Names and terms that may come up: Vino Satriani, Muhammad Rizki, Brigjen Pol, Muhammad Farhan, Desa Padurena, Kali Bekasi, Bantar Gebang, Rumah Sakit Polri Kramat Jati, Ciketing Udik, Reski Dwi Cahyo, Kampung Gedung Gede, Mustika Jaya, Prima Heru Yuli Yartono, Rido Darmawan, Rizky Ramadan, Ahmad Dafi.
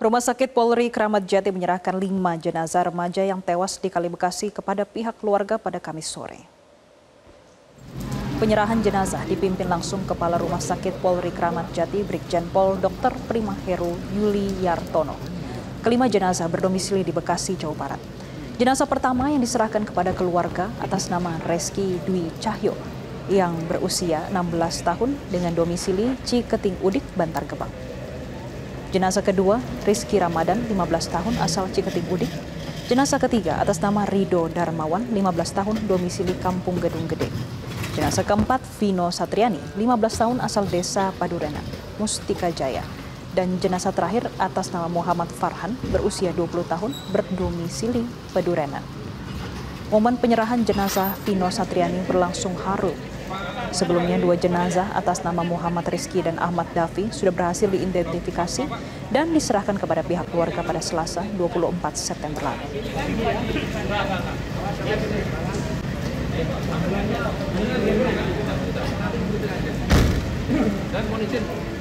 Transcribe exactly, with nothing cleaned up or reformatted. Rumah Sakit Polri Kramat Jati menyerahkan lima jenazah remaja yang tewas di Kali Bekasi kepada pihak keluarga pada Kamis sore. Penyerahan jenazah dipimpin langsung Kepala Rumah Sakit Polri Kramat Jati Brigjen Pol Doktor Prima Heru Yuli Yartono. Kelima jenazah berdomisili di Bekasi, Jawa Barat. Jenazah pertama yang diserahkan kepada keluarga atas nama Reski Dwi Cahyo yang berusia enam belas tahun dengan domisili Ciketing Udik, Bantar Gebang. Jenazah kedua, Rizky Ramadan, lima belas tahun, asal Ciketing Udik. Jenazah ketiga, atas nama Rido Darmawan, lima belas tahun, domisili Kampung Gedung Gede. Jenazah keempat, Vino Satriani, lima belas tahun, asal Desa Padurena, Mustika Jaya. Dan jenazah terakhir, atas nama Muhammad Farhan, berusia dua puluh tahun, berdomisili Padurena. Momen penyerahan jenazah Vino Satriani berlangsung haru. Sebelumnya dua jenazah atas nama Muhammad Rizki dan Ahmad Dafi sudah berhasil diidentifikasi dan diserahkan kepada pihak keluarga pada Selasa dua puluh empat September lalu.